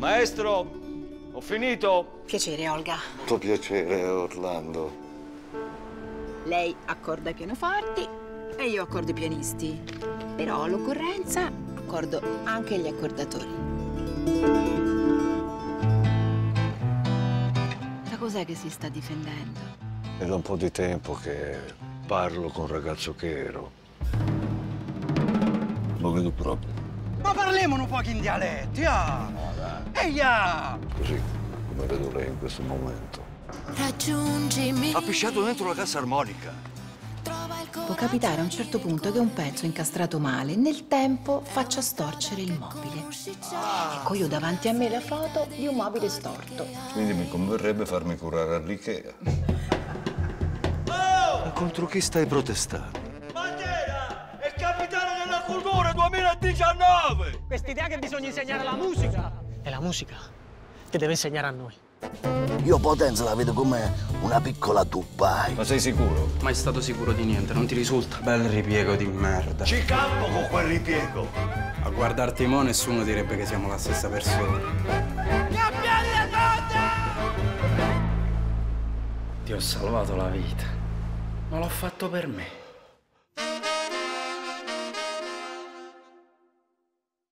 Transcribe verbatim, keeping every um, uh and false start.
Maestro, ho finito. Piacere, Olga. Molto piacere, Orlando. Lei accorda i pianoforti e io accordo i pianisti. Però all'occorrenza accordo anche gli accordatori. Da cos'è che si sta difendendo? È da un po' di tempo che parlo con un ragazzo che ero. Lo vedo proprio. Ma parliamo un po' in dialetti, ah! No, dai. Eia! Così, come vedo lei in questo momento. Raggiungimi. Ha pisciato dentro la cassa armonica. Può capitare a un certo punto che un pezzo incastrato male nel tempo faccia storcere il mobile. Ah. Ecco, io davanti a me la foto di un mobile storto. Quindi mi converrebbe farmi curare all'Ikea. Oh! Ma contro chi stai protestando? duemiladiciannove! Quest'idea che bisogna insegnare la musica! È la musica che deve insegnare a noi. Io Potenza la vedo come una piccola Dubai. Ma sei sicuro? Mai stato sicuro di niente, non ti risulta? Bel ripiego di merda. Ci campo con quel ripiego! A guardar Timone nessuno direbbe che siamo la stessa persona. Cambiare note! Ti ho salvato la vita. Ma l'ho fatto per me.